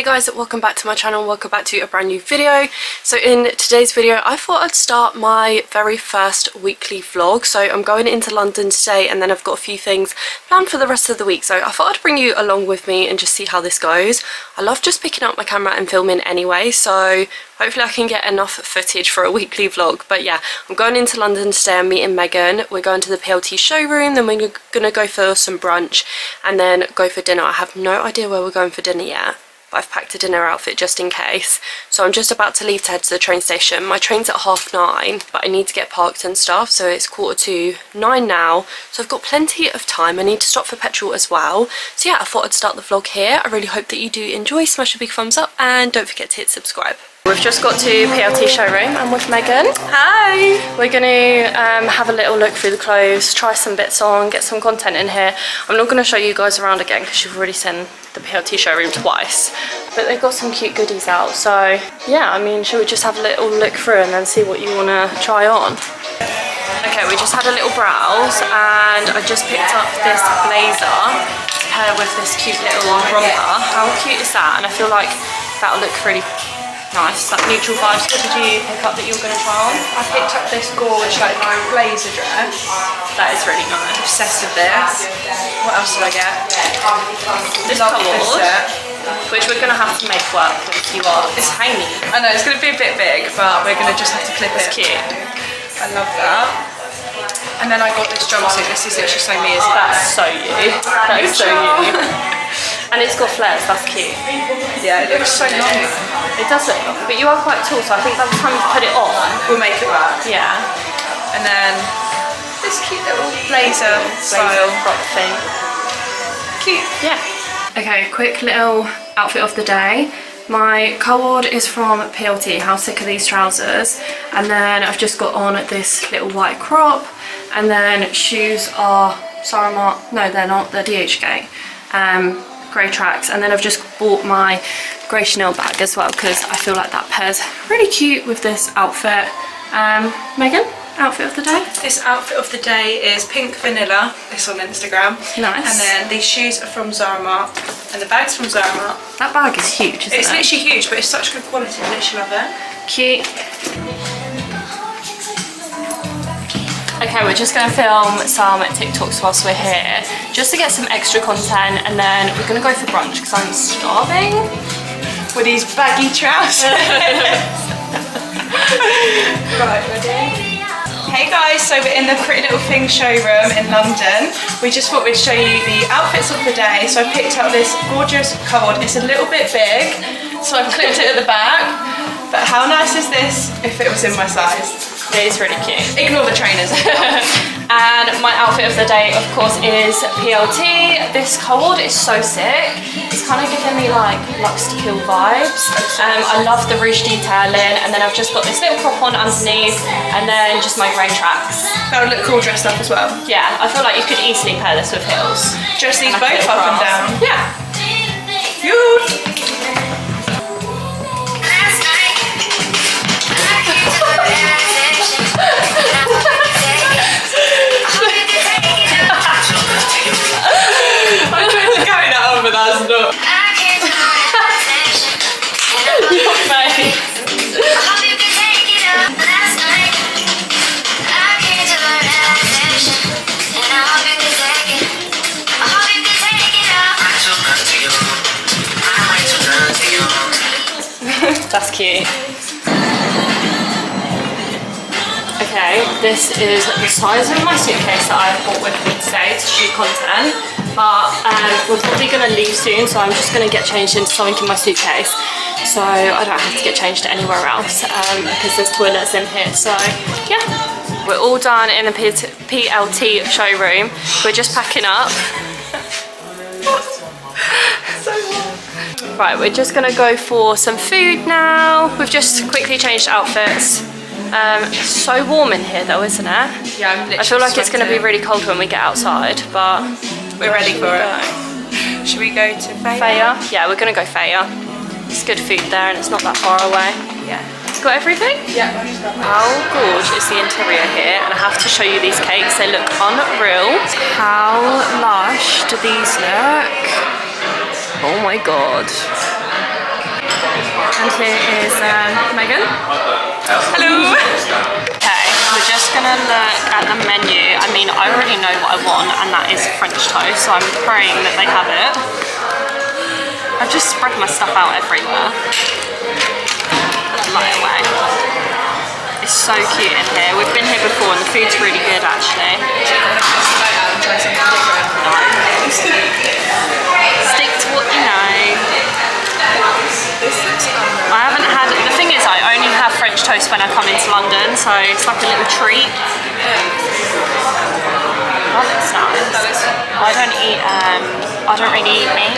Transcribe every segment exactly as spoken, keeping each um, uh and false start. Hey guys, welcome back to my channel, welcome back to a brand new video. So in today's video I thought I'd start my very first weekly vlog. So I'm going into London today and then I've got a few things planned for the rest of the week, so I thought I'd bring you along with me and just see how this goes. I love just picking up my camera and filming anyway, so hopefully I can get enough footage for a weekly vlog. But yeah, I'm going into London today, I'm meeting Megan, we're going to the P L T showroom, then we're gonna go for some brunch and then go for dinner. I have no idea where we're going for dinner yet, but I've packed a dinner outfit just in case. So I'm just about to leave to head to the train station. My train's at half nine, but I need to get parked and stuff, so it's quarter to nine now. So I've got plenty of time. I need to stop for petrol as well. So yeah, I thought I'd start the vlog here. I really hope that you do enjoy. Smash a big thumbs up and don't forget to hit subscribe. We've just got to P L T showroom. I'm with Megan. Hi! We're going to um, have a little look through the clothes, try some bits on, get some content in here. I'm not going to show you guys around again because you've already seen the P L T showroom twice. But they've got some cute goodies out. So yeah, I mean, should we just have a little look through and then see what you want to try on? Okay, we just had a little browse and I just picked up this blazer to pair with this cute little romper. How cute is that? And I feel like that'll look really nice, that neutral vibes. What did you pick up that you were going to try on? I picked up this gorgeous like blazer dress. That is really nice. I'm obsessed with this. What else did I get? This colour, which we're going to have to make work with you all. It's tiny. I know, it's going to be a bit big, but we're going to just have to clip it. It's cute. I love that. And then I got this jumpsuit. This is literally so me as well. That's so you. That is so you. And it's got flares, that's cute. Yeah, it looks so long. It does look long, but you are quite tall, so I think by the time you put it on, we'll make it work. Yeah. And then this cute little blazer style crop thing. Cute. Yeah. Okay, quick little outfit of the day. My co-ord is from P L T, how sick are these trousers? And then I've just got on this little white crop. And then shoes are Saramart, no they're not, they're D H K. Um, grey tracks, and then I've just bought my grey Chanel bag as well because I feel like that pairs really cute with this outfit. Um, Megan, outfit of the day? This outfit of the day is Pink Vanilla, it's on Instagram. Nice. And then these shoes are from Zaramart and the bag's from Zaramart. That bag is huge, isn't it? It's literally huge, but it's such good quality, I literally love it. Cute. Okay, we're just going to film some TikToks whilst we're here, just to get some extra content, and then we're going to go for brunch because I'm starving. With these baggy trousers. Right, ready? Hey guys, so we're in the Pretty Little Thing showroom in London. We just thought we'd show you the outfits of the day. So I picked up this gorgeous cord. It's a little bit big, so I've clipped it at the back. But how nice is this if it was in my size? It's really cute. Ignore the trainers. And my outfit of the day, of course, is P L T. This cold is so sick. It's kind of giving me like Lux to Kill vibes. Um, I love the ridge detailing, and then I've just got this little crop on underneath, and then just my grey tracks. That would look cool dressed up as well. Yeah, I feel like you could easily pair this with heels. Dress these both up and down. Yeah. Cute. I'm trying to carry that on, but that's not. Your face. That's cute. Okay, this is the size of my suitcase that I've bought with me today to shoot content, but um, we're probably going to leave soon, so I'm just going to get changed into something in my suitcase so I don't have to get changed anywhere else um, because there's toilets in here, so yeah. We're all done in the P L T showroom, we're just packing up. So warm. Right, we're just going to go for some food now. We've just quickly changed outfits. Um, it's so warm in here though, isn't it? Yeah, I'm literally I feel like sweating. It's going to be really cold when we get outside, but we're ready for it. Go? Should we go to Faya? Faya? Yeah, we're going to go Faya. It's good food there and it's not that far away. Yeah. It's got everything? Yeah. How gorgeous is the interior here, and I have to show you these cakes, they look unreal. How lush do these look? Oh my god. and here is um, Megan. Hello! Okay, we're just gonna look at the menu. I mean, I already know what I want, and that is French toast, so I'm praying that they have it. I've just spread my stuff out everywhere. Light away. It's so cute in here. We've been here before and the food's really good actually. Stick to what you know. I haven't had, the thing is I only have French toast when I come into London, so it's like a little treat. Oh, that's nice. I don't eat, um, I don't really eat meat.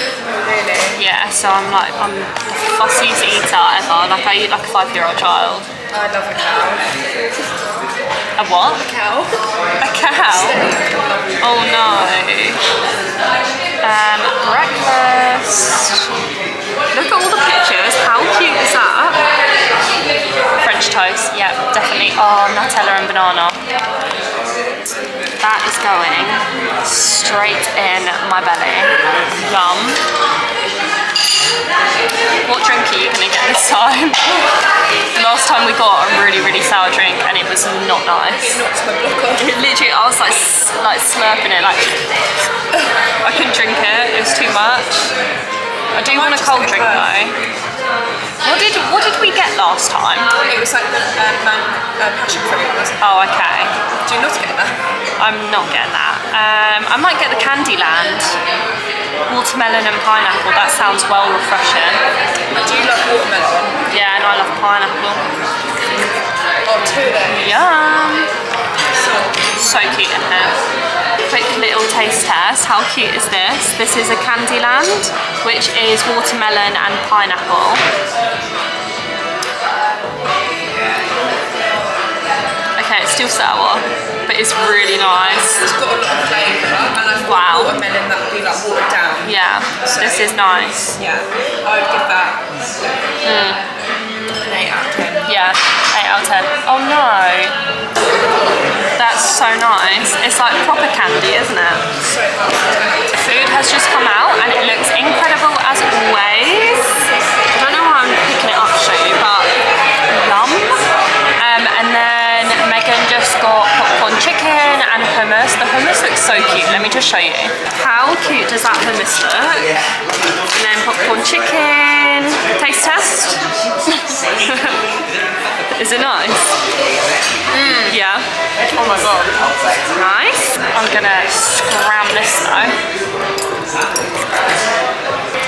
Really? Yeah, so I'm like, I'm the fussiest eater ever. Like, I eat like a five year old child. I love a cow. A what? A cow. A cow? Oh no. Um, breakfast. Look at all the pictures. How cute is that? French toast. Yeah, definitely. Oh, Nutella and banana. That is going straight in my belly. Yum. What drink are you gonna get this time? Last time we got a really, really sour drink and it was not nice. It knocked my block off. Literally, I was like, like slurping it. Like I couldn't drink it. It was too much. I do I want a cold drink work. though. What did what did we get last time? It was like the um, uh, passion fruit. Oh, okay. Do you not get that? I'm not getting that. Um, I might get the Candyland watermelon and pineapple. That sounds well refreshing. I do love watermelon. Yeah, and I love pineapple. Oh, two then. Yum. So, so cute in there. Quick little taste test. How cute is this? This is a Candyland, which is watermelon and pineapple. Okay, it's still sour, but it's really nice. It's got a lot of flavour, and I've got watermelon that would be like watered down. Yeah, so this is nice. Yeah, I would give that mm. an eight out of ten. Yeah, eight out of ten. Oh no, that's so nice. It's like proper candy, isn't it? So nice. Food has just come out, and it looks incredible as always. I don't know why I'm picking it up to show you, but yum. Um, and then Megan just got popcorn chicken and hummus. The hummus looks so cute. Let me just show you. How cute does that hummus look? And then popcorn chicken. Taste test. Is it nice? Mm. Yeah. Oh my god. Nice. I'm gonna scram this now.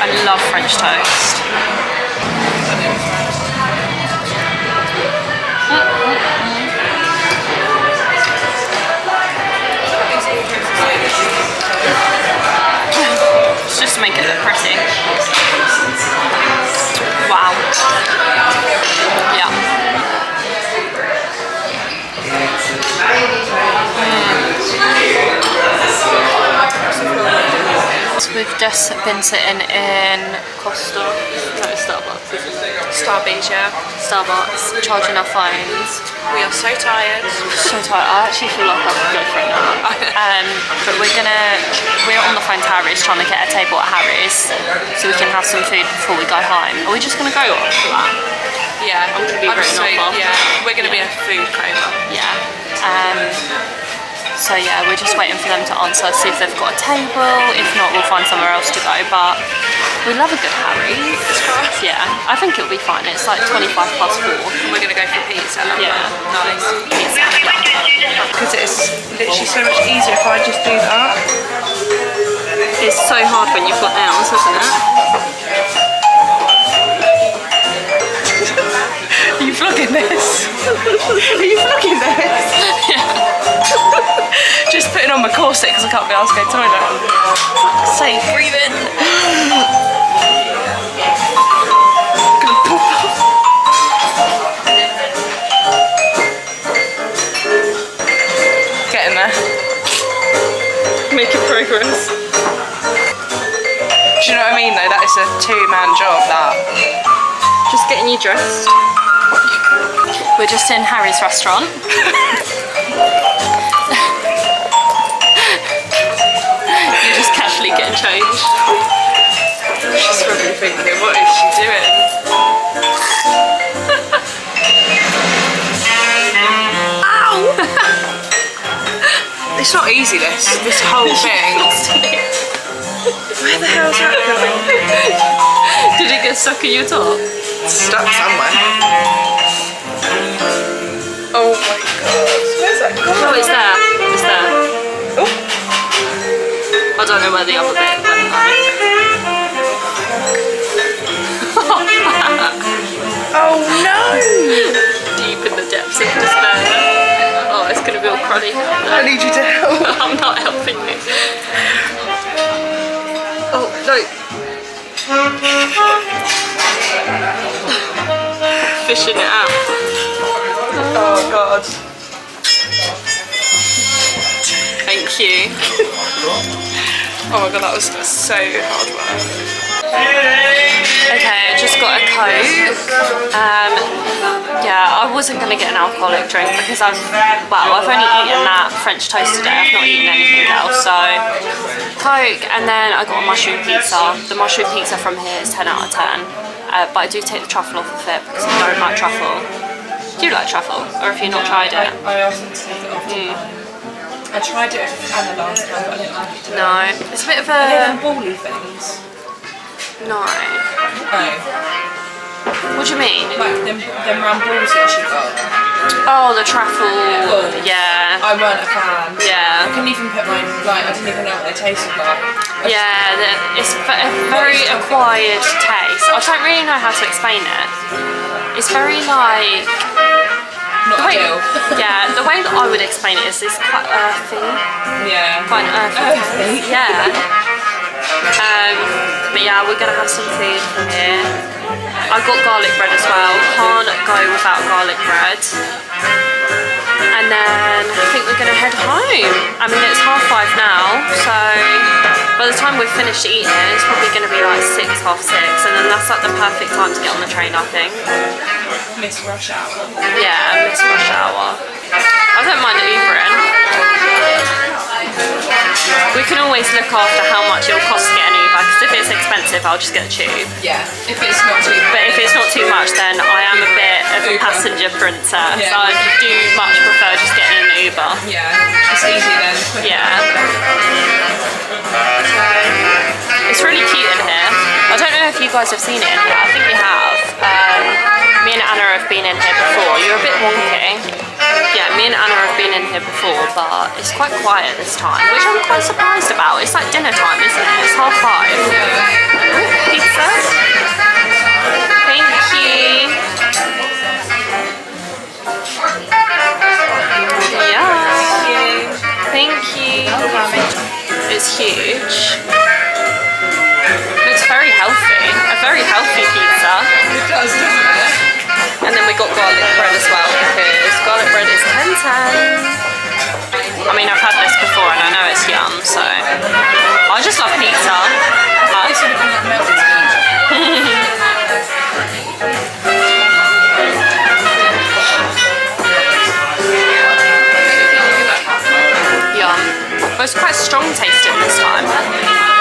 I love French toast. It's just to make it look pretty. Wow. Yeah. So we've just been sitting in Costa, no, Starbucks, Starbucks, yeah. Starbucks, charging our phones. We are so tired. So tired. I actually feel like I'm good for it now. Um, but we're gonna, we're on the phone to Harry's, trying to get a table at Harry's, so we can have some food before we go home. Are we just gonna go after that? Yeah, I'm gonna be very so, yeah, we're gonna yeah. be a food craver. Yeah. Um, so yeah, we're just waiting for them to answer, see if they've got a table. If not, we'll find somewhere else to go. But we love a good Harry's. Yeah, I think it'll be fine. It's like twenty-five past four. We're gonna go for pizza. Like yeah, that. Nice. Pizza. Because it's literally so much easier if I just do that. It's so hard when you've got nails, isn't it? Are you vlogging this? Are you vlogging this? Yeah. Just putting on my corset because I can't be asked to go to the toilet. Safe breathing. I'm gonna pop off. Get in there. Making progress. Do you know what I mean though? That is a two-man job, that. Just getting you dressed. We're just in Harry's restaurant. You're just casually getting changed. She's probably thinking, what is she doing? It's not easy, this, this whole thing. Where the hell's that going? Did it get stuck in your top? It's stuck somewhere. Oh my god. Where's that going? No, it's there. It's there. Oh. I don't know where the other bit went. Oh no! Deep in the depths of despair. Oh, it's gonna be all cruddy. I need you to help. I'm not helping you. Oh, no. Fishing it out. Oh, God. Thank you. Oh my God, that was so hard work. Okay, I just got a Coke. Um, Yeah, I wasn't going to get an alcoholic drink because I've, well, I've only eaten that French toast today, I've not eaten anything else, so Coke, and then I got a mushroom pizza. The mushroom pizza from here is ten out of ten, uh, but I do take the truffle off of it because I don't like truffle. Do you like truffle, or have you not tried it? I, I asked them to take it off. Mm. I tried it with Anna last time, but I didn't like it today. No, it's a bit of a... Are they like bally things? No. No. What do you mean? Like them, them round balls that she got. Oh, the truffle. Yeah. I weren't a fan. Yeah. I couldn't even put mine, like, I didn't even know what they tasted like. I yeah, the, it's a very acquired taste. I don't really know how to explain it. It's very like... Not way, ideal. Yeah, the way that I would explain it is it's quite earthy. Yeah. Quite earthy. earthy. Yeah. um, but yeah, we're going to have some food from here. I got garlic bread as well, can't go without garlic bread. And then I think we're going to head home. I mean, it's half five now, so by the time we've finished eating, it's probably going to be like six, half six, and then that's like the perfect time to get on the train, I think. Miss rush hour. Yeah, miss rush hour. I don't mind the Ubering. We can always look after how much it'll cost to get an Uber, because if it's expensive I'll just get a tube. Yeah, if it's not too much. But if it's not too much, then I am a bit of a passenger princess. Yeah. So I do much prefer just getting an Uber. Yeah, it's easy then. Yeah. It's really cute in here. I don't know if you guys have seen it in here, I think you have. Um, me and Anna have been in here before. You're a bit wonky. Yeah, me and Anna have been in here before, but it's quite quiet this time, which I'm quite surprised about. It's like dinner time, isn't it? It's half five. Oh, pizza. Thank you. Yeah. Thank you. It's huge. It's very healthy. A very healthy pizza. It does, doesn't it? And then we got garlic bread as well because garlic bread is ten ten. I mean, I've had this before and I know it's yum, so I just love pizza. But... Yum. But it's quite strong tasting this time.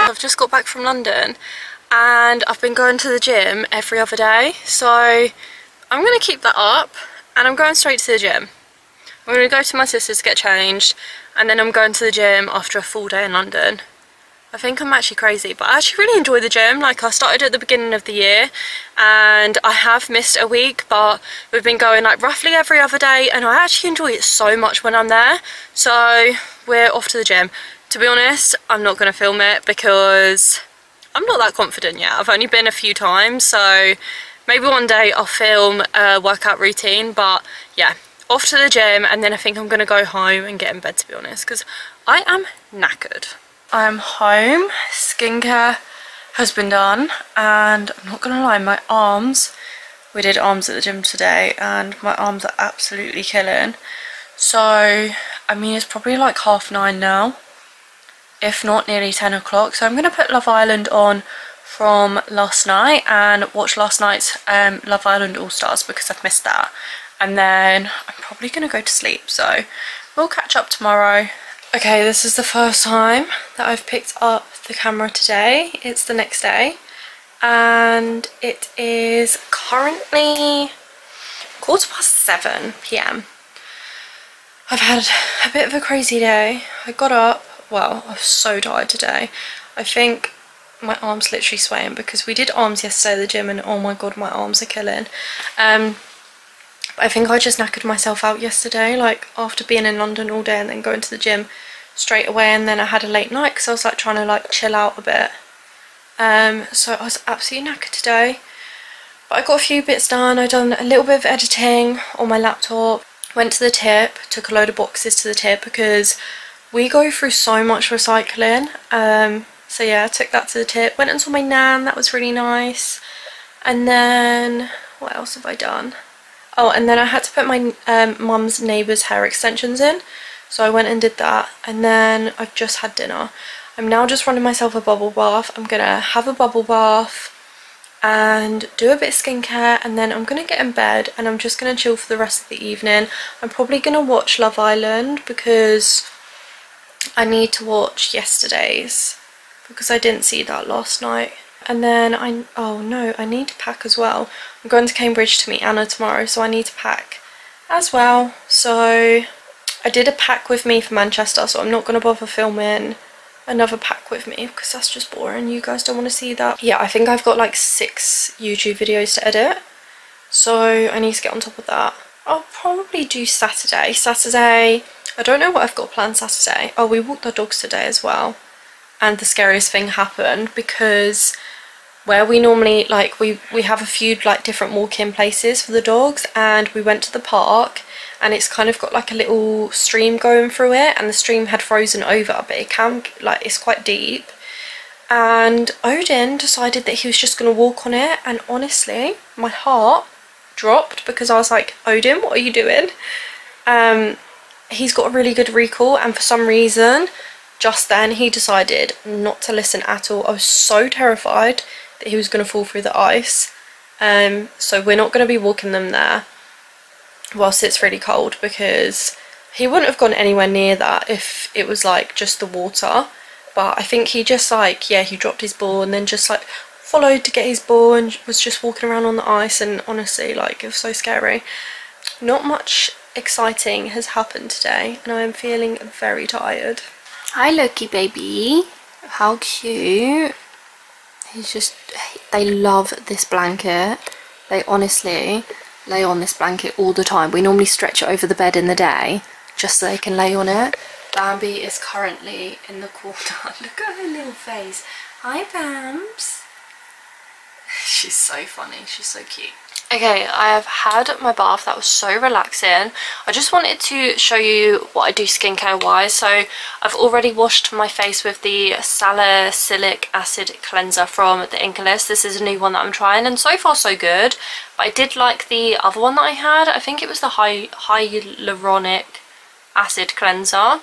I've just got back from London and I've been going to the gym every other day, so I'm going to keep that up, and I'm going straight to the gym. I'm going to go to my sister's to get changed, and then I'm going to the gym after a full day in London. I think I'm actually crazy, but I actually really enjoy the gym. Like, I started at the beginning of the year, and I have missed a week, but we've been going like roughly every other day, and I actually enjoy it so much when I'm there. So we're off to the gym. To be honest, I'm not going to film it because I'm not that confident yet. I've only been a few times, so... Maybe one day I'll film a workout routine, but yeah, off to the gym, and then I think I'm going to go home and get in bed, to be honest, because I am knackered. I am home, skincare has been done, and I'm not going to lie, my arms, we did arms at the gym today, and my arms are absolutely killing. So, I mean, it's probably like half nine now, if not nearly ten o'clock, so I'm going to put Love Island on from last night and watch last night's um, Love Island All-Stars because I've missed that, and then I'm probably gonna go to sleep, so we'll catch up tomorrow. Okay, this is the first time that I've picked up the camera today. It's the next day and it is currently quarter past seven p m I've had a bit of a crazy day. I got up, well, I was so tired today. I think my arms literally swaying because we did arms yesterday at the gym and oh my god, my arms are killing. Um, I think I just knackered myself out yesterday, like after being in London all day and then going to the gym straight away, and then I had a late night because I was like trying to like chill out a bit. Um, so I was absolutely knackered today. But I got a few bits done. I done a little bit of editing on my laptop. Went to the tip, took a load of boxes to the tip because we go through so much recycling. Um, so yeah, I took that to the tip. Went and saw my nan, that was really nice. And then, what else have I done? Oh, and then I had to put my um, mum's neighbour's hair extensions in. So I went and did that. And then I've just had dinner. I'm now just running myself a bubble bath. I'm going to have a bubble bath and do a bit of skincare, and then I'm gonna get in bed and I'm just gonna chill for the rest of the evening. I'm probably gonna watch Love Island because I need to watch yesterday's because I didn't see that last night. And then I, oh no, I need to pack as well. I'm going to Cambridge to meet Anna tomorrow, so I need to pack as well. So I did a pack with me for Manchester, so I'm not gonna bother filming another pack with me because that's just boring. You guys don't want to see that. Yeah, I think I've got like six YouTube videos to edit, so I need to get on top of that. I'll probably do Saturday. Saturday, I don't know what I've got planned Saturday. Oh, we walked our dogs today as well, and the scariest thing happened because where we normally like we we have a few like different walk-in places for the dogs, and we went to the park. And it's kind of got like a little stream going through it, and the stream had frozen over, but it can, like, it's quite deep. And Odin decided that he was just going to walk on it, and honestly, my heart dropped because I was like, Odin, what are you doing? Um, he's got a really good recall, and for some reason, just then he decided not to listen at all. I was so terrified that he was going to fall through the ice. Um, so we're not going to be walking them there whilst it's really cold, because he wouldn't have gone anywhere near that if it was like just the water. But I think he just like, yeah, he dropped his ball and then just like followed to get his ball and was just walking around on the ice, and honestly, like, it was so scary. Not much exciting has happened today, and I am feeling very tired. Hi Loki baby, how cute. He's just, they love this blanket. They honestly lay on this blanket all the time. We normally stretch it over the bed in the day just so they can lay on it. Bambi is currently in the corner. Look at her little face. Hi Bams. She's so funny, she's so cute. Okay, I have had my bath, that was so relaxing. I just wanted to show you what I do skincare wise. So I've already washed my face with the salicylic acid cleanser from the Inkey List. This is a new one that I'm trying, and so far so good. But I did like the other one that I had. I think it was the hy hyaluronic acid cleanser.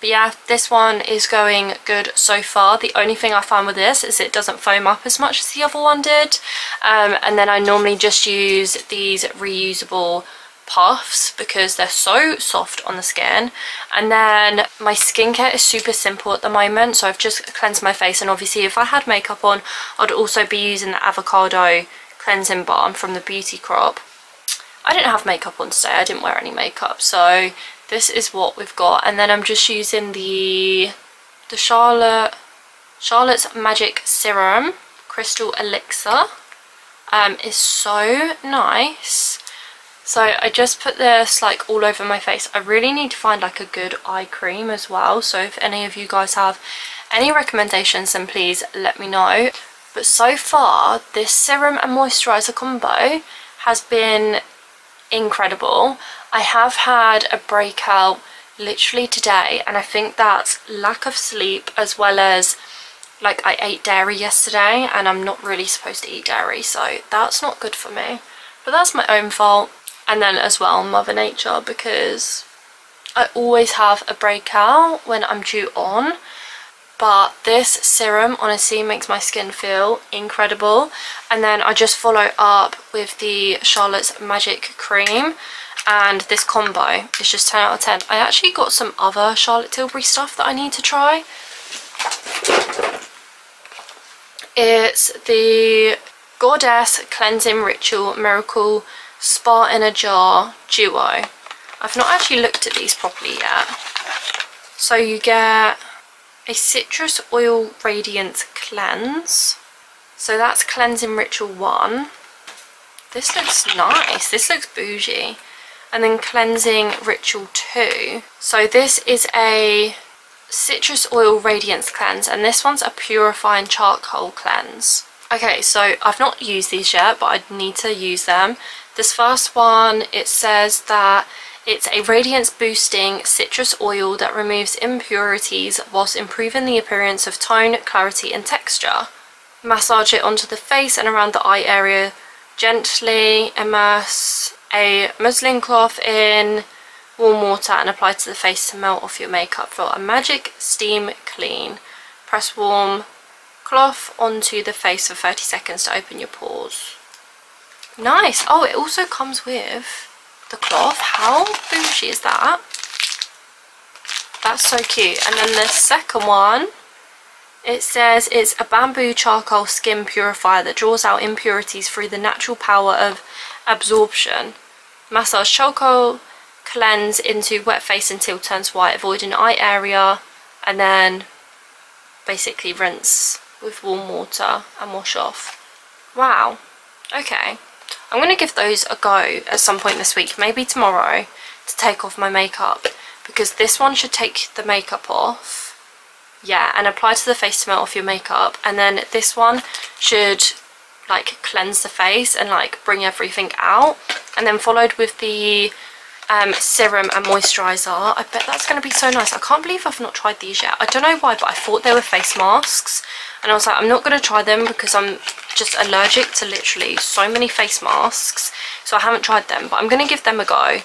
But yeah, this one is going good so far. The only thing I find with this is it doesn't foam up as much as the other one did. Um, and then I normally just use these reusable puffs because they're so soft on the skin. And then my skincare is super simple at the moment. So I've just cleansed my face, and obviously if I had makeup on, I'd also be using the avocado cleansing balm from the Beauty Crop. I didn't have makeup on today, I didn't wear any makeup, so this is what we've got. And then I'm just using the the Charlotte Charlotte's Magic Serum Crystal Elixir. Um, it's so nice. So I just put this like all over my face. I really need to find like a good eye cream as well. So if any of you guys have any recommendations, then please let me know. But so far, this serum and moisturiser combo has been incredible. I have had a breakout literally today, and I think that's lack of sleep as well as like I ate dairy yesterday, and I'm not really supposed to eat dairy, so that's not good for me. But that's my own fault. And then as well, Mother Nature, because I always have a breakout when I'm due on. But this serum honestly makes my skin feel incredible. And then I just follow up with the Charlotte's Magic Cream. And this combo is just ten out of ten. I actually got some other Charlotte Tilbury stuff that I need to try. It's the Goddess Cleansing Ritual Miracle Spa in a Jar Duo. I've not actually looked at these properly yet. So you get a citrus oil radiance cleanse. So that's cleansing ritual one. This looks nice, this looks bougie. And then cleansing ritual two. So this is a citrus oil radiance cleanse, and this one's a purifying charcoal cleanse. Okay, so I've not used these yet, but I need to use them. This first one, it says that it's a radiance boosting citrus oil that removes impurities whilst improving the appearance of tone, clarity and texture. Massage it onto the face and around the eye area gently. Immerse a muslin cloth in warm water and apply to the face to melt off your makeup for a magic steam clean. Press warm cloth onto the face for thirty seconds to open your pores. Nice. Oh, it also comes with the cloth. How bougie is that? That's so cute. And then the second one, it says it's a bamboo charcoal skin purifier that draws out impurities through the natural power of absorption. Massage charcoal cleanse into wet face until it turns white, avoiding eye area, and then basically rinse with warm water and wash off. Wow. Okay, I'm going to give those a go at some point this week, maybe tomorrow, to take off my makeup, because this one should take the makeup off. Yeah, and apply to the face to melt off your makeup, and then this one should like cleanse the face and like bring everything out, and then followed with the um serum and moisturizer. I bet that's going to be so nice. I can't believe I've not tried these yet. I don't know why, but I thought they were face masks, and I was like, I'm not going to try them because I'm just allergic to literally so many face masks, so I haven't tried them, but I'm going to give them a go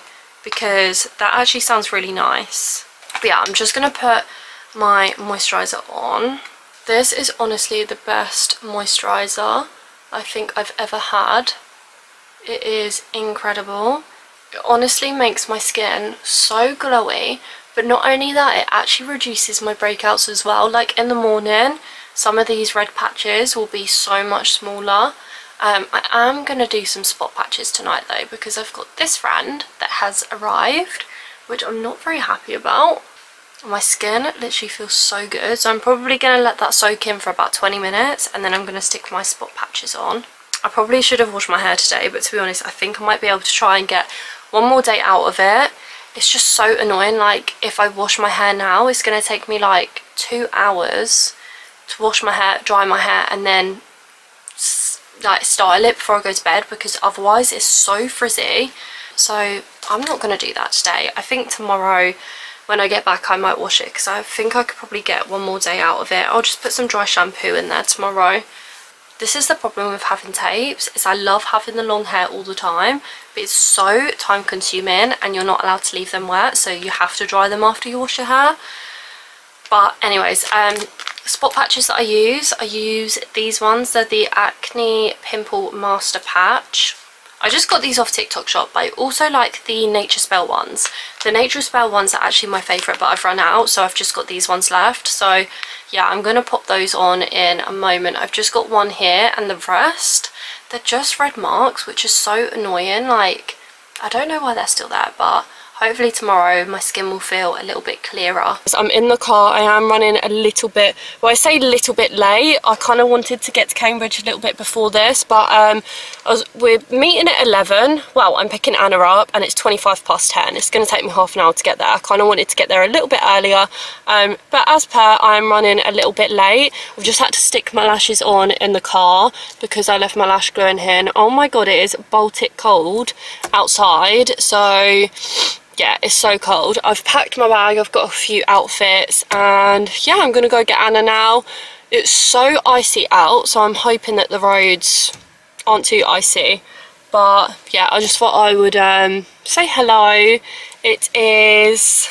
because that actually sounds really nice. But yeah, I'm just going to put my moisturizer on. This is honestly the best moisturizer I think I've ever had. It is incredible. It honestly makes my skin so glowy, but not only that, it actually reduces my breakouts as well. Like in the morning, some of these red patches will be so much smaller. um, I am gonna do some spot patches tonight though, because I've got this friend that has arrived, which I'm not very happy about. My skin literally feels so good, so I'm probably going to let that soak in for about twenty minutes, and then I'm going to stick my spot patches on. I probably should have washed my hair today, but to be honest, I think I might be able to try and get one more day out of it. It's just so annoying, like if I wash my hair now, it's going to take me like two hours to wash my hair, dry my hair, and then like style it before I go to bed, because otherwise it's so frizzy. So I'm not going to do that today. I think tomorrow when I get back I might wash it, because I think I could probably get one more day out of it. I'll just put some dry shampoo in there tomorrow. This is the problem with having tapes, is I love having the long hair all the time, but it's so time consuming and you're not allowed to leave them wet, so you have to dry them after you wash your hair. But anyways, um spot patches that I use, I use these ones. They're the Acne Pimple Master Patch. I just got these off TikTok shop, but I also like the Nature Spell ones. The Nature Spell ones are actually my favourite, but I've run out, so I've just got these ones left. So yeah, I'm going to pop those on in a moment. I've just got one here, and the rest, they're just red marks, which is so annoying. Like, I don't know why they're still there, but hopefully tomorrow my skin will feel a little bit clearer. I'm in the car. I am running a little bit, well, I say a little bit late. I kind of wanted to get to Cambridge a little bit before this, but um, I was, we're meeting at eleven. Well, I'm picking Anna up and it's twenty-five past ten. It's going to take me half an hour to get there. I kind of wanted to get there a little bit earlier, um, but as per, I am running a little bit late. I've just had to stick my lashes on in the car because I left my lash glue in here, and oh my god, it is Baltic cold outside. So yeah, it's so cold. I've packed my bag, I've got a few outfits, and yeah, I'm gonna go get Anna now. It's so icy out, so I'm hoping that the roads aren't too icy. But yeah, I just thought I would um, say hello. It is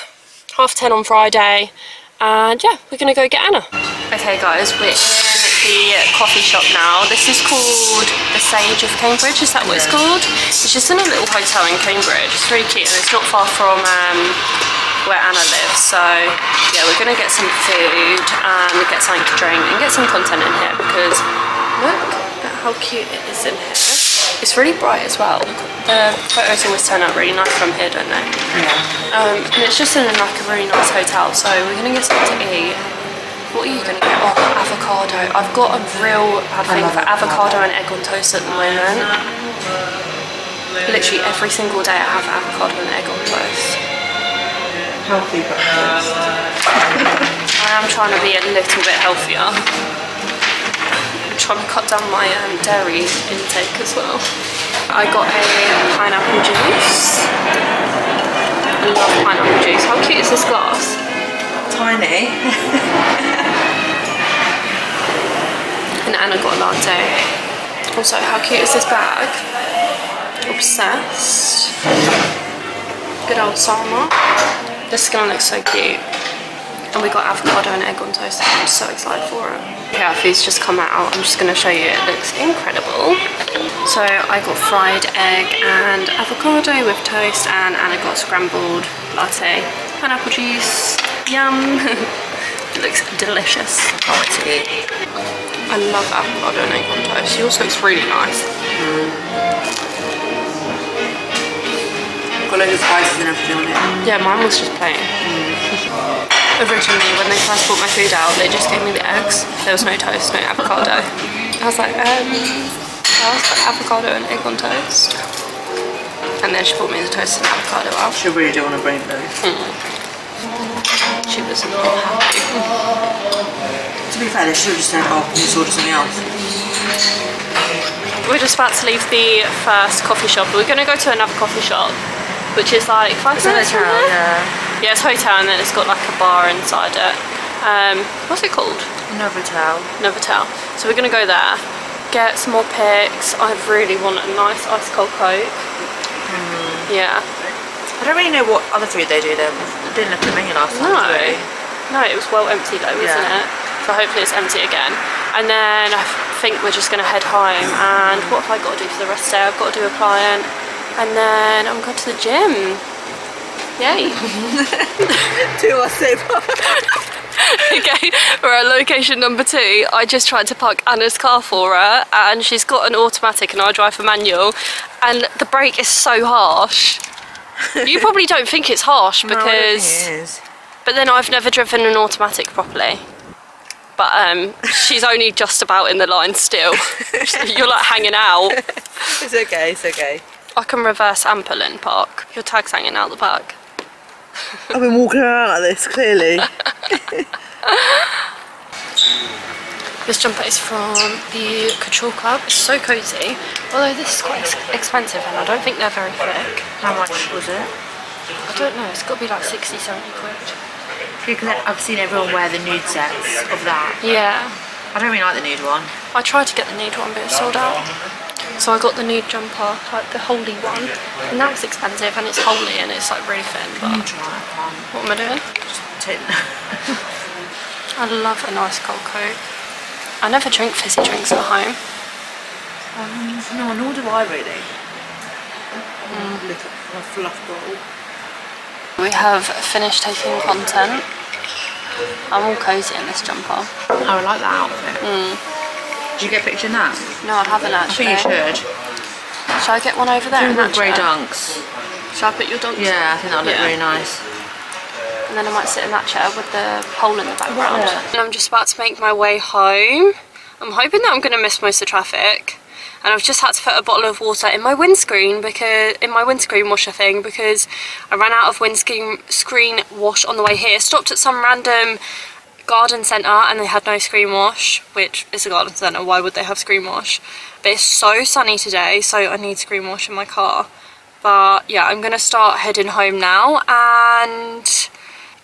half ten on Friday, and yeah, we're gonna go get Anna. Okay guys, we're in the coffee shop now. This is called The Sage of Cambridge, is that what yeah. it's called? It's just in a little hotel in Cambridge. It's really cute, and it's not far from um, where Anna lives. So yeah, we're gonna get some food and get something to drink and get some content in here, because look at how cute it is in here. It's really bright as well. The photos always turn out really nice from here, don't they? Yeah. Um, and it's just in like a really nice hotel, so we're gonna get something to eat. What are you gonna get? Oh, avocado. I've got a real bad thing for avocado and egg on toast at the moment. Literally every single day I have avocado and egg on toast. Healthy breakfast. I am trying to be a little bit healthier. Trying to cut down my um, dairy intake as well. I got a pineapple juice. I love pineapple juice. How cute is this glass? Tiny. And Anna got a latte. Also, how cute is this bag? Obsessed. Good old Saramart. This is gonna look so cute. And we got avocado and egg on toast. I'm so excited for it. Yeah, food's just come out. I'm just gonna show you. It looks incredible. So I got fried egg and avocado with toast, and Anna got scrambled latte, pineapple juice. Yum! It looks delicious. I can't wait to eat. I love avocado and egg on toast. It also looks really nice. Mm. Got loads of spices and everything on it. Yeah, mine was just plain. Mm. Originally, when they first brought my food out, they just gave me the eggs. There was no toast, no avocado. I was like, um, I was like, avocado and egg on toast. And then she brought me the toast and avocado out. She really did want to bring those. Mm. She was not happy. To be fair, they should have just turned off and just ordered something else. We're just about to leave the first coffee shop. We're going to go to another coffee shop, which is like five minutes from there. Yeah. Yeah, it's a hotel and then it's got like a bar inside it. Um, what's it called? Novotel. Novotel. So we're gonna go there, get some more pics. I really want a nice ice cold Coke. Mm. Yeah. I don't really know what other food they do then. It didn't look at the menu last time. No. Did we? No, it was well empty though, wasn't yeah. it? So hopefully it's empty again. And then I think we're just gonna head home. And what have I got to do for the rest of the day? I've got to do a client. And then I'm going to the gym. Yay! Two are super. Okay, we're at location number two. I just tried to park Anna's car for her, and she's got an automatic and I drive a manual, and the brake is so harsh. You probably don't think it's harsh because... No, I don't think it is. But then I've never driven an automatic properly. But um, she's only just about in the line still. You're like hanging out. It's okay, it's okay. I can reverse ample and park. Your tag's hanging out the back. I've been walking around like this, clearly. This jumper is from the Couture Club. It's so cozy. Although this is quite ex expensive and I don't think they're very thick. How much was it? I don't know. It's got to be like sixty, seventy quid. Because I've seen everyone wear the nude sets of that. Yeah. I don't really like the nude one. I tried to get the nude one but it's sold out. So I got the nude jumper, like the holy one, and that was expensive and it's holy and it's like really thin, but what am I doing? Just tin. I love a nice cold Coke. I never drink fizzy drinks at home. Um, no, nor do I really. Mm. Look at my fluff bottle. We have finished taking content. I'm all cosy in this jumper. Oh, I like that outfit. Mm. Did you get a picture in that? No, I haven't actually. I think you should. Shall I get one over there? Do you want grey dunks? Shall I put your dunks? Yeah, I think that'll look yeah. really nice. And then I might sit in that chair with the pole in the background. Yeah. And I'm just about to make my way home. I'm hoping that I'm going to miss most of the traffic. And I've just had to put a bottle of water in my windscreen because in my windscreen washer thing because I ran out of windscreen screen wash on the way here. Stopped at some random garden centre and they had no screen wash, which is a garden centre, why would they have screen wash? But it's so sunny today, so I need screen wash in my car. But yeah, I'm gonna start heading home now and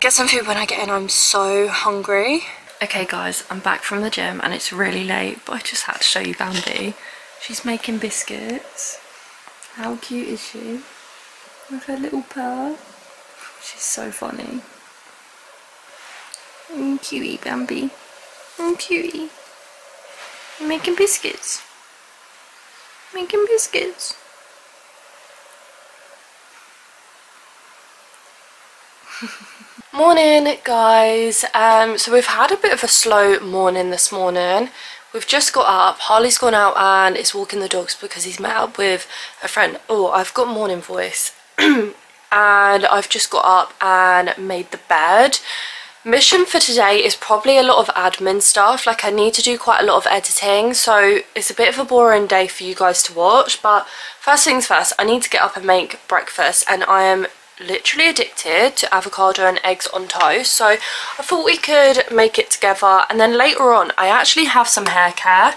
get some food when I get in. I'm so hungry. Okay guys, I'm back from the gym and it's really late, but I just had to show you Bambi. She's making biscuits. How cute is she? With her little purr. She's so funny. I'm cutie, Bambi. I'm cutie. I'm making biscuits. I'm making biscuits. Morning, guys. Um, so we've had a bit of a slow morning this morning. We've just got up, Harley's gone out and is walking the dogs because he's met up with a friend. Oh, I've got morning voice. And I've just got up and made the bed. Mission for today is probably a lot of admin stuff. Like, I need to do quite a lot of editing, so it's a bit of a boring day for you guys to watch. But first things first, I need to get up and make breakfast, and I am literally addicted to avocado and eggs on toast, so I thought we could make it together. And then later on, I actually have some hair care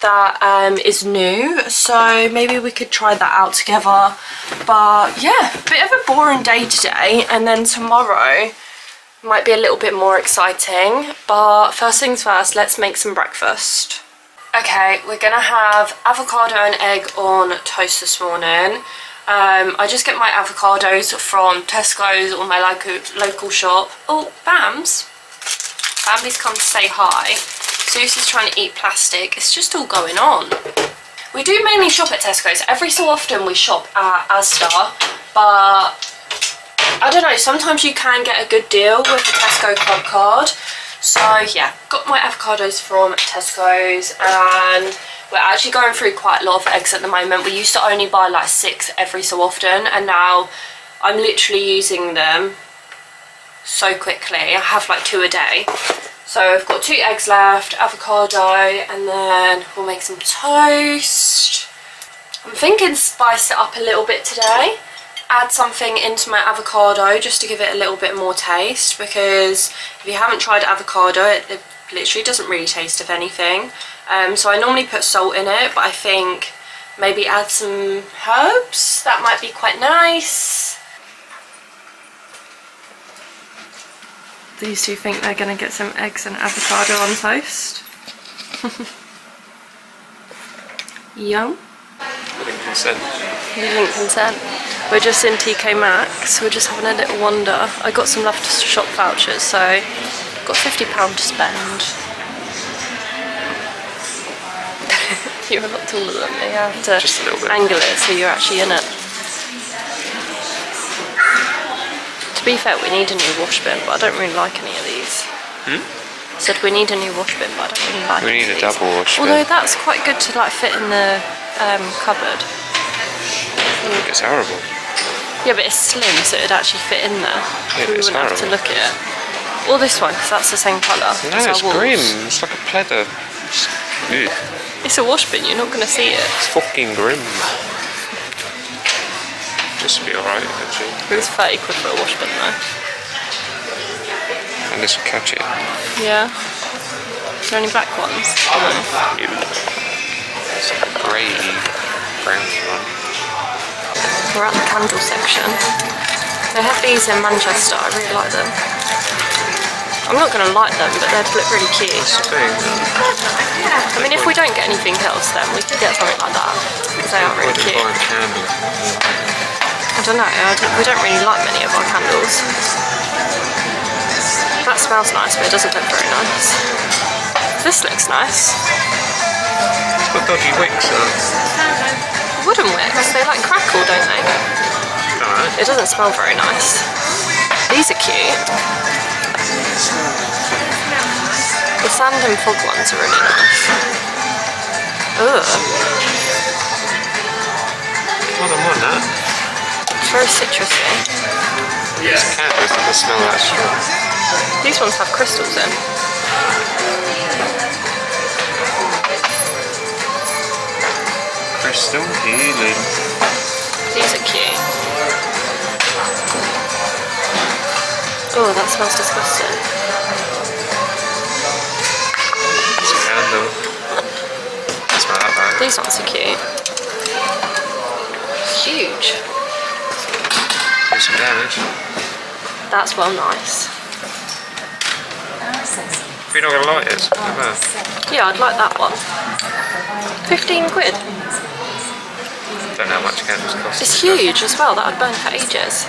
that um is new, so maybe we could try that out together. But yeah, bit of a boring day today, and then tomorrow might be a little bit more exciting. But first things first, let's make some breakfast. Okay, we're gonna have avocado and egg on toast this morning. Um, I just get my avocados from Tesco's or my local, local shop. Oh, Bams. Bambi's come to say hi. Zeus is trying to eat plastic. It's just all going on. We do mainly shop at Tesco's. Every so often we shop at Asda, but I don't know, sometimes you can get a good deal with a Tesco Club card. So yeah, got my avocados from Tesco's, and we're actually going through quite a lot of eggs at the moment. We used to only buy like six every so often, and now I'm literally using them so quickly. I have like two a day. So I've got two eggs left, avocado, and then we'll make some toast. I'm thinking spice it up a little bit today. Add something into my avocado just to give it a little bit more taste, because if you haven't tried avocado, it, it literally doesn't really taste of anything. Um, so I normally put salt in it, but I think maybe add some herbs. That might be quite nice. These two think they're going to get some eggs and avocado on toast. Yum. He didn't consent. He didn't consent. We're just in T K Maxx. We're just having a little wander. I got some left shop vouchers, so I've got fifty pounds to spend. You're a lot taller than me. I have to angle it so you're actually in it. To be fair, we need a new wash bin, but I don't really like any of these. Hmm? I said we need a new wash bin, but I don't really like we any need of a these. Double wash bin. Although that's quite good to like fit in the um, cupboard. I think it's horrible. Yeah, but it's slim, so it'd actually fit in there. Yeah, we wouldn't horrible. have to look at it. Or this one, because that's the same colour. No, as it's our grim. It's like a pleather. It's a wash bin, you're not going to see it. It's fucking grim. This would be alright, actually. It was thirty quid for a wash bin, though. And this will catch it. Yeah. Are there any black ones? No. It's like a grey, brown one. We're at the candle section. They have these in Manchester, I really like them. I'm not going to like them, but they look really cute. I mean, if we don't get anything else, then we could get something like that, because they are really cute. I don't know, I don't, we don't really like many of our candles. That smells nice, but it doesn't look very nice. This looks nice. It's got dodgy wicks on it. Wooden wicks, they like crackle, don't they? Alright. It doesn't smell very nice. These are cute. The sand and fog ones are really nice. Ugh. I don't want that. It's very citrusy. Yeah. These candles that smell like straw. These ones have crystals in. Crystal healing. These are cute. Oh, that smells disgusting. These ones are cute. Huge. There's some damage. That's well nice. We're not going to like it. Yeah, I'd like that one. fifteen quid. I don't know how much candles cost. It's huge as well. That would burn for ages.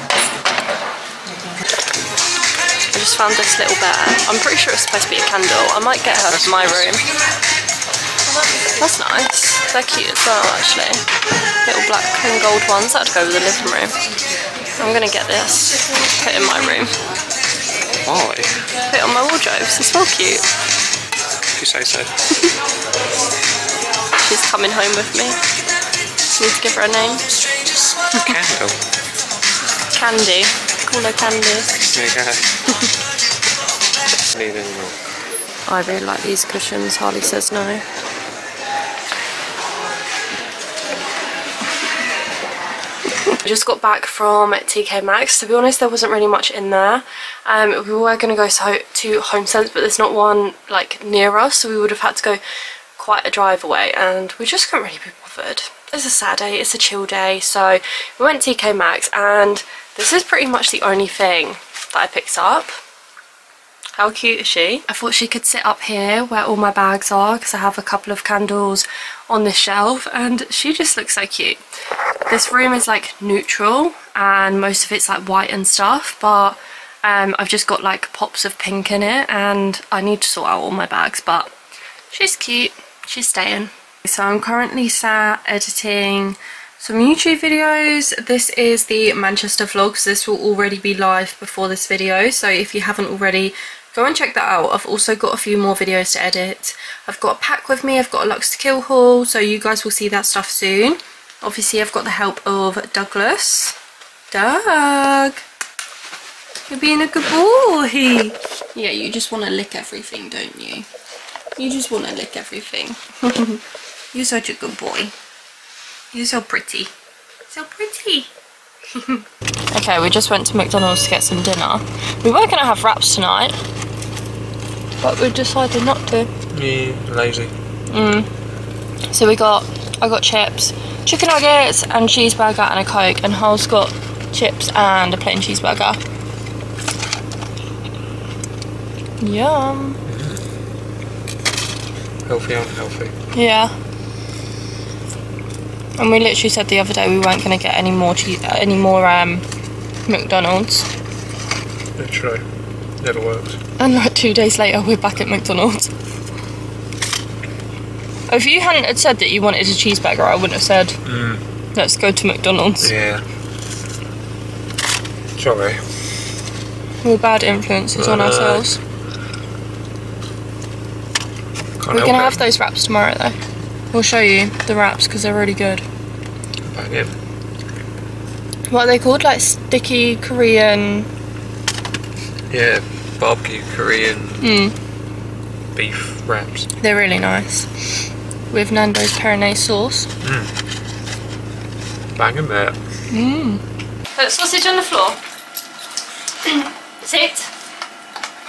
I just found this little bear. I'm pretty sure it's supposed to be a candle. I might get her for my room. That's nice. They're cute as well, actually. Little black and gold ones. That'd go with the living room. I'm gonna get this. Put it in my room. Why? Put it on my wardrobe. It's so cute. you say so. She's coming home with me. Need to give her a name. Candle. Candy. Call her Candy. There you go. Need any more? I really like these cushions. Harley says no. We just got back from T K Maxx. To be honest, there wasn't really much in there. Um, we were going to go so to HomeSense, but there's not one like near us, so we would have had to go quite a drive away, and we just couldn't really be bothered. It's a Saturday, it's a chill day, so we went to T K Maxx, and this is pretty much the only thing that I picked up. How cute is she? I thought she could sit up here where all my bags are, because I have a couple of candles on this shelf, and she just looks so cute. This room is like neutral and most of it's like white and stuff, but um, I've just got like pops of pink in it, and I need to sort out all my bags, but she's cute, she's staying. So I'm currently sat editing some YouTube videos. This is the Manchester vlogs. This will already be live before this video, so if you haven't already, go and check that out. I've also got a few more videos to edit. I've got a pack with me, I've got a Lux to Kill haul, so you guys will see that stuff soon. Obviously I've got the help of Douglas. Doug! You're being a good boy! Yeah, you just want to lick everything, don't you? You just want to lick everything. You're such a good boy. You're so pretty. So pretty! Okay, we just went to McDonald's to get some dinner. We were going to have wraps tonight, but we decided not to. Yeah, lazy. Mm. So we got, I got chips, chicken nuggets and cheeseburger and a Coke, and Harl's got chips and a plain cheeseburger. Yum. Healthy, unhealthy. Yeah. And we literally said the other day we weren't going to get any more cheese, any more um, McDonald's. Literally, never worked. And like two days later, we're back at McDonald's. If you hadn't had said that you wanted a cheeseburger, I wouldn't have said, mm. let's go to McDonald's. Yeah. Sorry. We're bad influences uh, on ourselves. We're going to have those wraps tomorrow though. We'll show you the wraps because they're really good. Yep. What are they called? Like sticky Korean... Yeah, barbecue Korean mm. beef wraps. They're really nice. With Nando's Peronaise sauce. Mm. Banging that. Mm. Put sausage on the floor. Sit.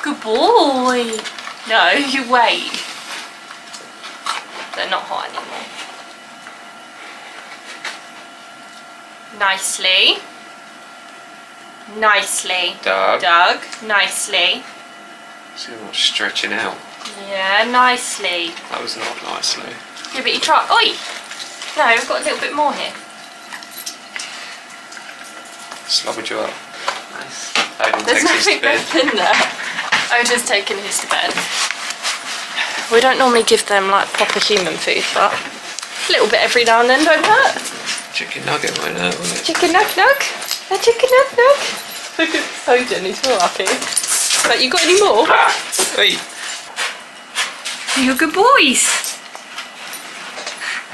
Good boy. No, you wait. They're not hot anymore. Nicely. Nicely. Doug. Doug. Nicely. So much stretching out. Yeah, nicely. That was not nicely. Yeah, but you try. Oi! No, we've got a little bit more here. Slobbered you up. Nice. Odin There's nothing left in there. Odin's taking his to bed. We don't normally give them like proper human food, but a little bit every now and then, don't hurt. Chicken nugget might hurt, wouldn't it? Chicken nug nug? A chicken nug nug? Look at Odin, he's all happy. But you got any more? Hey. You're good boys.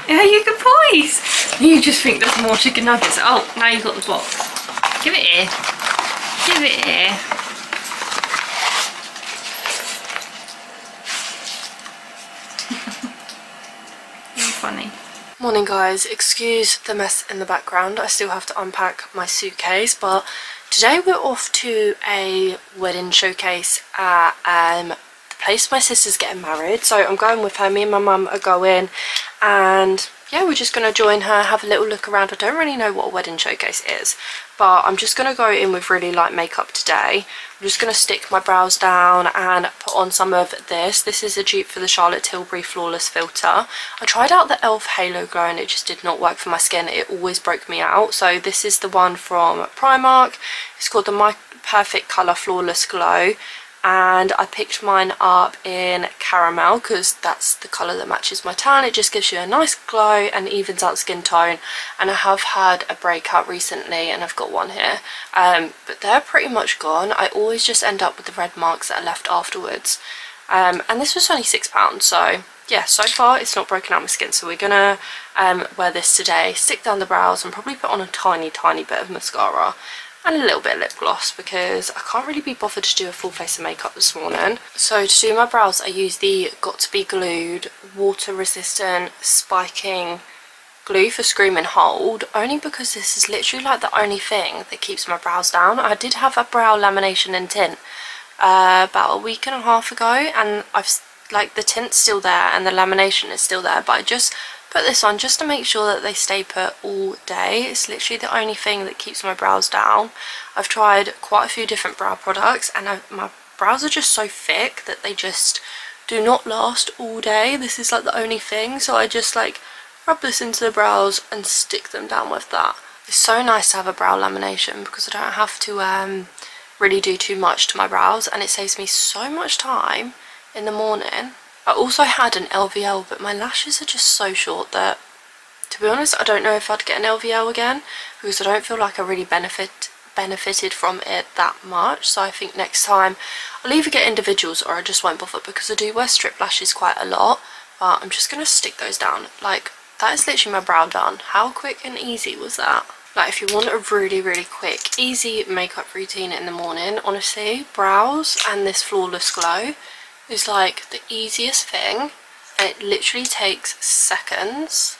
Yeah, you're good boys. You just think there's more chicken nuggets. Oh, now you've got the box. Give it here. Give it here. Funny. Morning guys, excuse the mess in the background. I still have to unpack my suitcase, but today we're off to a wedding showcase at um, the place my sister's getting married, so I'm going with her. Me and my mum are going, and yeah, we're just going to join her, have a little look around. I don't really know what a wedding showcase is, but I'm just going to go in with really light makeup today. I'm just going to stick my brows down and put on some of this. This is a dupe for the Charlotte Tilbury Flawless Filter. I tried out the e l f. Halo Glow and it just did not work for my skin. It always broke me out. So this is the one from Primark. It's called the My Perfect Colour Flawless Glow. And I picked mine up in caramel because that's the colour that matches my tan. It just gives you a nice glow and evens out skin tone, and I have had a breakout recently and I've got one here, um, but they're pretty much gone. I always just end up with the red marks that are left afterwards, Um, and this was only six pounds, so yeah, so far it's not broken out my skin. So we're gonna um, wear this today, stick down the brows, and probably put on a tiny, tiny bit of mascara and a little bit of lip gloss, because I can't really be bothered to do a full face of makeup this morning. So to do my brows, I use the got to be Glued water resistant spiking glue for Screaming Hold, only because this is literally like the only thing that keeps my brows down. I did have a brow lamination and tint uh, about a week and a half ago, and I've like the tint's still there and the lamination is still there, but I just put this on just to make sure that they stay put all day. It's literally the only thing that keeps my brows down. I've tried quite a few different brow products, and I, my brows are just so thick that they just do not last all day. This is like the only thing, so I just like rub this into the brows and stick them down with that. It's so nice to have a brow lamination because I don't have to um, really do too much to my brows, and it saves me so much time in the morning. I also had an L V L, but my lashes are just so short that, to be honest, I don't know if I'd get an L V L again, because I don't feel like I really benefit benefited from it that much. So I think next time I'll either get individuals or I just won't bother, because I do wear strip lashes quite a lot. But I'm just going to stick those down. Like, that is literally my brow done. How quick and easy was that? Like, if you want a really, really quick, easy makeup routine in the morning, honestly, brows and this Flawless Glow is like the easiest thing, and it literally takes seconds.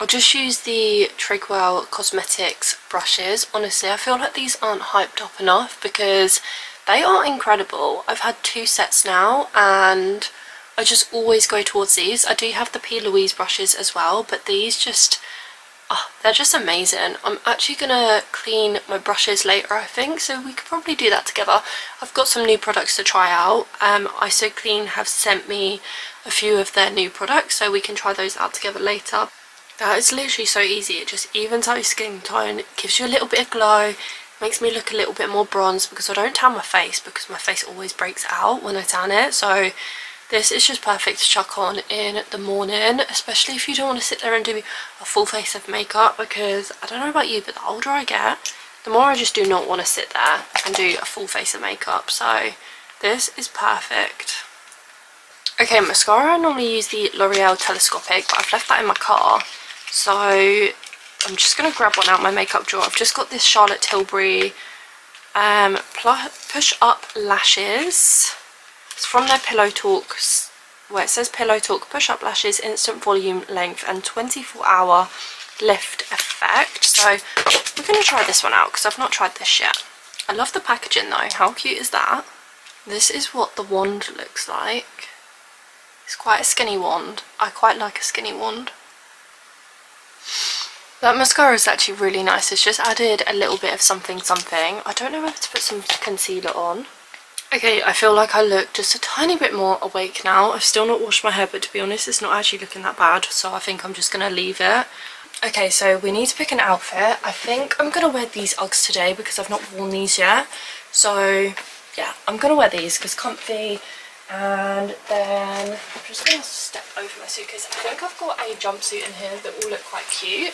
I'll just use the Trigwell Cosmetics brushes. Honestly, I feel like these aren't hyped up enough because they are incredible. I've had two sets now and I just always go towards these. I do have the P. Louise brushes as well, but these just, oh, they're just amazing. I'm actually gonna clean my brushes later, I think, so we could probably do that together. I've got some new products to try out. um I S O Clean have sent me a few of their new products, so we can try those out together later. Uh, it's literally so easy. It just evens out your skin tone, it gives you a little bit of glow, makes me look a little bit more bronzed, because I don't tan my face, because my face always breaks out when I tan it. So this is just perfect to chuck on in the morning, especially if you don't want to sit there and do a full face of makeup, because I don't know about you, but the older I get, the more I just do not want to sit there and do a full face of makeup. So this is perfect. Okay, mascara, I normally use the L'Oreal Telescopic, but I've left that in my car, so I'm just going to grab one out of my makeup drawer. I've just got this Charlotte Tilbury um, Push Up Lashes. It's from their Pillow Talk, where it says Pillow Talk Push Up Lashes, Instant Volume, Length and twenty-four hour Lift Effect. So we're going to try this one out because I've not tried this yet. I love the packaging though. How cute is that? This is what the wand looks like. It's quite a skinny wand. I quite like a skinny wand. That mascara is actually really nice. It's just added a little bit of something something. I don't know whether to put some concealer on. Okay, I feel like I look just a tiny bit more awake now. I've still not washed my hair, but to be honest, it's not actually looking that bad, so I think I'm just going to leave it. Okay, so we need to pick an outfit. I think I'm going to wear these Uggs today because I've not worn these yet. So, yeah, I'm going to wear these because comfy. And then I'm just going to step over my suitcase. I think I've got a jumpsuit in here that will look quite cute.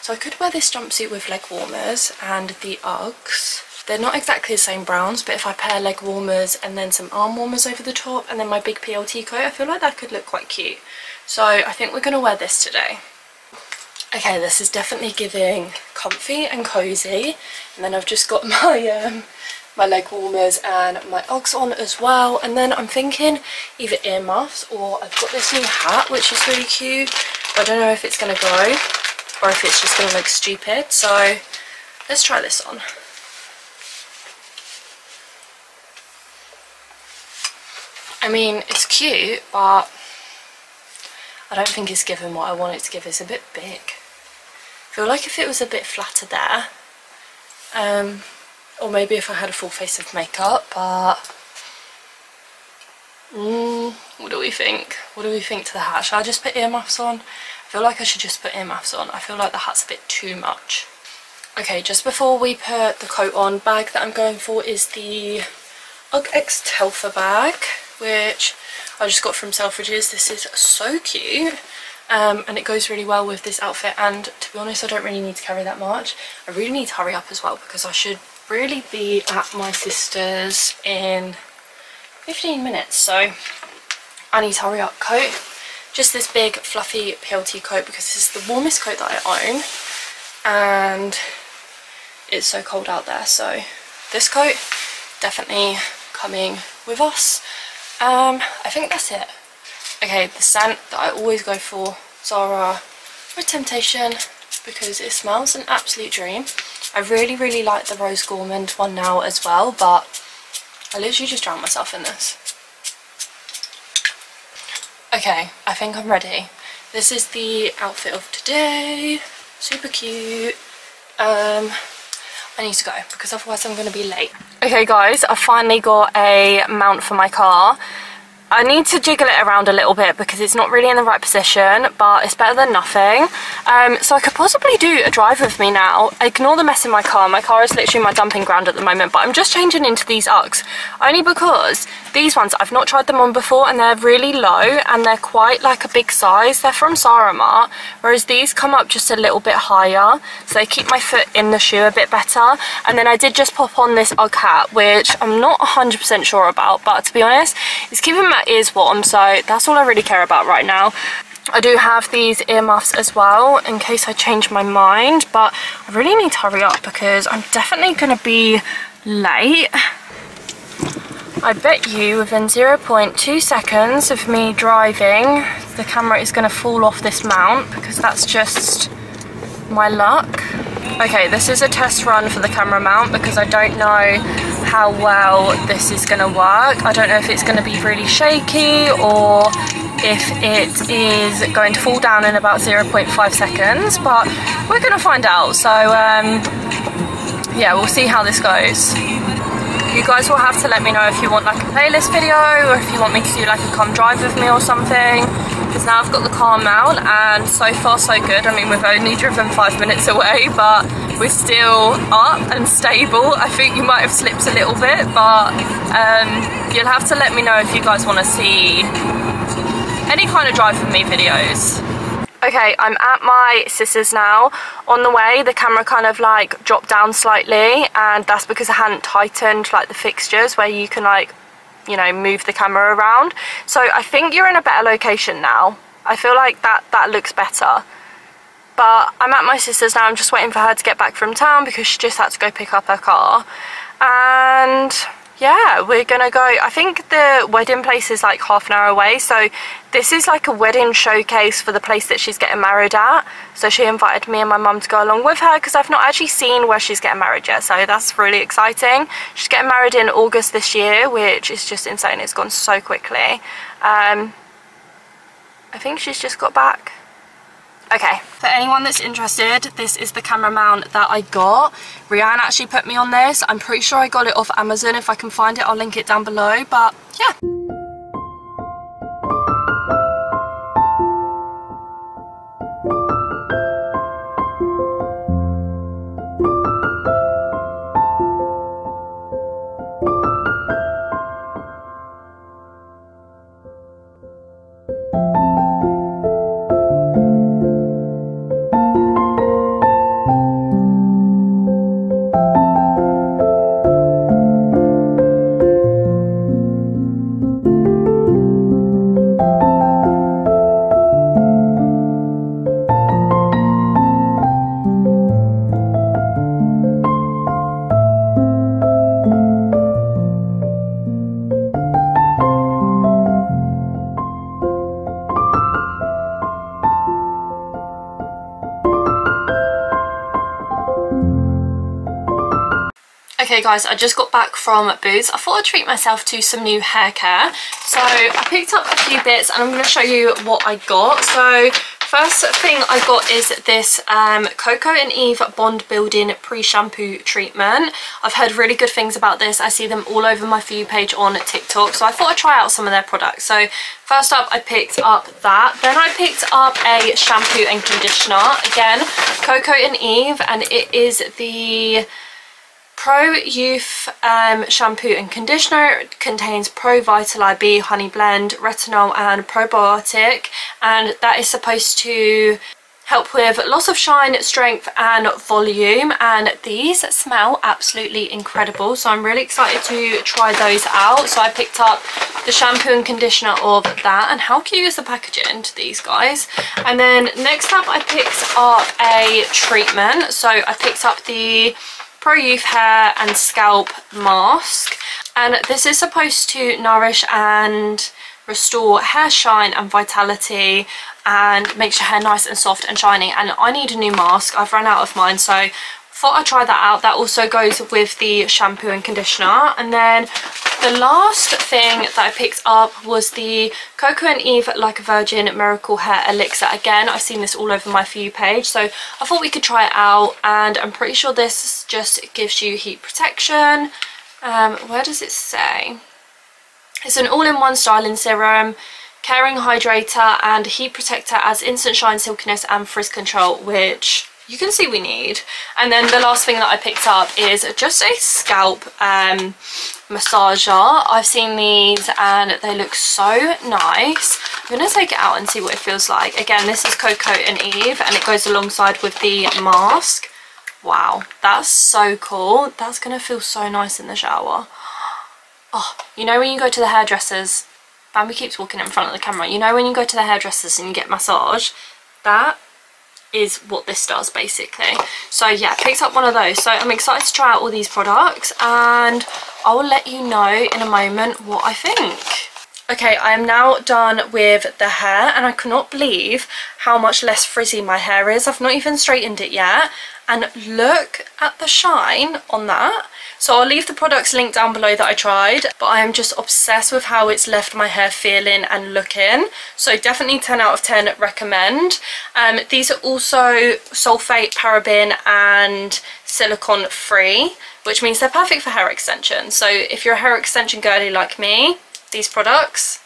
So I could wear this jumpsuit with leg warmers and the Uggs. They're not exactly the same browns, but if I pair leg warmers and then some arm warmers over the top and then my big P L T coat, I feel like that could look quite cute. So I think we're going to wear this today. Okay, this is definitely giving comfy and cozy. And then I've just got my um, my leg warmers and my Uggs on as well. And then I'm thinking either earmuffs, or I've got this new hat, which is really cute. But I don't know if it's going to go or if it's just going to look stupid. So let's try this on. I mean, it's cute, but I don't think it's given what I want it to give. It's a bit big. I feel like if it was a bit flatter there, um, or maybe if I had a full face of makeup, but mm, what do we think? What do we think to the hat? Should I just put earmuffs on? I feel like I should just put earmuffs on. I feel like the hat's a bit too much. Okay, just before we put the coat on, bag that I'm going for is the UGG X Telfer bag, which I just got from Selfridges. This is so cute, um, and it goes really well with this outfit, and to be honest, I don't really need to carry that much. I really need to hurry up as well, because I should really be at my sister's in fifteen minutes, so I need to hurry up. Coat, just this big fluffy P L T coat because this is the warmest coat that I own and it's so cold out there, so this coat definitely coming with us. um I think that's it. Okay, the scent that I always go for, Zara Red Temptation, because it smells an absolute dream. I really really like the Rose Gourmand one now as well, but I literally just drowned myself in this. Okay, I think I'm ready. This is the outfit of today. Super cute. um I need to go because otherwise I'm going to be late. Okay guys, I finally got a mount for my car. I need to jiggle it around a little bit because it's not really in the right position, but it's better than nothing. Um, so I could possibly do a drive with me now. Ignore the mess in my car. My car is literally my dumping ground at the moment, but I'm just changing into these Uggs. Only because these ones, I've not tried them on before and they're really low and they're quite like a big size. They're from Saramart, whereas these come up just a little bit higher. So they keep my foot in the shoe a bit better. And then I did just pop on this Ugg hat, which I'm not one hundred percent sure about, but to be honest, it's keeping my ears warm, so that's all I really care about right now. I do have these earmuffs as well in case I change my mind, but I really need to hurry up because I'm definitely gonna be late. I bet you within zero point two seconds of me driving the camera is gonna fall off this mount because that's just my luck. Okay, this is a test run for the camera mount because I don't know how well this is going to work. I don't know if it's going to be really shaky or if it is going to fall down in about zero point five seconds, but we're going to find out. So um, yeah, we'll see how this goes. You guys will have to let me know if you want like a playlist video or if you want me to do like a come drive with me or something. Because now I've got the car mount and so far so good. I mean, we've only driven five minutes away, but we're still up and stable. I think you might have slipped a little bit, but um, you'll have to let me know if you guys want to see any kind of drive with me videos. Okay, I'm at my sister's now. On the way, the camera kind of like dropped down slightly, and that's because I hadn't tightened like the fixtures where you can like, you know, move the camera around. So I think you're in a better location now. I feel like that that looks better. But I'm at my sister's now. I'm just waiting for her to get back from town because she just had to go pick up her car. And yeah, we're gonna go. I think the wedding place is like half an hour away, so this is like a wedding showcase for the place that she's getting married at. So she invited me and my mum to go along with her because I've not actually seen where she's getting married yet, so that's really exciting. She's getting married in August this year, which is just insane. It's gone so quickly. um I think she's just got back. Okay, for anyone that's interested, this is the camera mount that I got. Rianne actually put me on this. I'm pretty sure I got it off Amazon. If I can find it, I'll link it down below, but yeah. Okay guys, I just got back from Boots. I thought I'd treat myself to some new hair care. So I picked up a few bits and I'm going to show you what I got. So first thing I got is this um, Coco and Eve Bond Building Pre-Shampoo Treatment. I've heard really good things about this. I see them all over my For You page on TikTok. So I thought I'd try out some of their products. So first up, I picked up that. Then I picked up a shampoo and conditioner. Again, Coco and Eve, and it is the Pro Youth um, shampoo and conditioner. It contains Pro Vitalie B honey blend, retinol and probiotic, and that is supposed to help with loss of shine, strength and volume, and these smell absolutely incredible, so I'm really excited to try those out. So I picked up the shampoo and conditioner of that, and how cute is the packaging to these guys. And then next up I picked up a treatment, so I picked up the Pro Youth Hair and Scalp Mask, and this is supposed to nourish and restore hair shine and vitality and makes your hair nice and soft and shiny. And I need a new mask, I've run out of mine, so I thought I'd try that out. That also goes with the shampoo and conditioner. And then the last thing that I picked up was the Coco and Eve Like a Virgin Miracle Hair Elixir. Again, I've seen this all over my For You page, so I thought we could try it out, and I'm pretty sure this just gives you heat protection. Um, where does it say? It's an all-in-one styling serum, caring hydrator and heat protector as instant shine, silkiness and frizz control, which you can see we need. And then the last thing that I picked up is just a scalp um, massager. I've seen these and they look so nice. I'm going to take it out and see what it feels like. Again, this is Coco and Eve and it goes alongside with the mask. Wow, that's so cool. That's going to feel so nice in the shower. Oh, you know when you go to the hairdressers, Bambi keeps walking in front of the camera, you know when you go to the hairdressers and you get massage, that is what this does basically. So yeah, picked up one of those, so I'm excited to try out all these products and I will let you know in a moment what I think. Okay, I am now done with the hair and I cannot believe how much less frizzy my hair is. I've not even straightened it yet and look at the shine on that. So I'll leave the products linked down below that I tried, but I am just obsessed with how it's left my hair feeling and looking. So definitely ten out of ten recommend. Um, these are also sulfate, paraben and silicone free, which means they're perfect for hair extension. So if you're a hair extension girly like me, these products,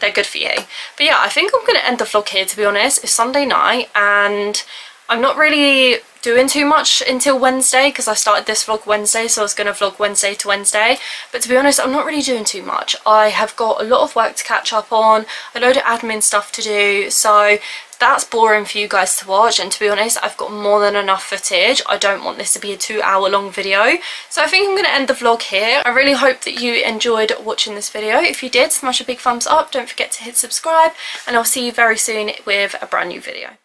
they're good for you. But yeah, I think I'm going to end the vlog here to be honest. It's Sunday night and I'm not really doing too much until Wednesday because I started this vlog Wednesday, so I was going to vlog Wednesday to Wednesday, but to be honest I'm not really doing too much. I have got a lot of work to catch up on, a load of admin stuff to do, so that's boring for you guys to watch, and to be honest I've got more than enough footage. I don't want this to be a two hour long video, so I think I'm going to end the vlog here. I really hope that you enjoyed watching this video. If you did, smash a big thumbs up, don't forget to hit subscribe, and I'll see you very soon with a brand new video.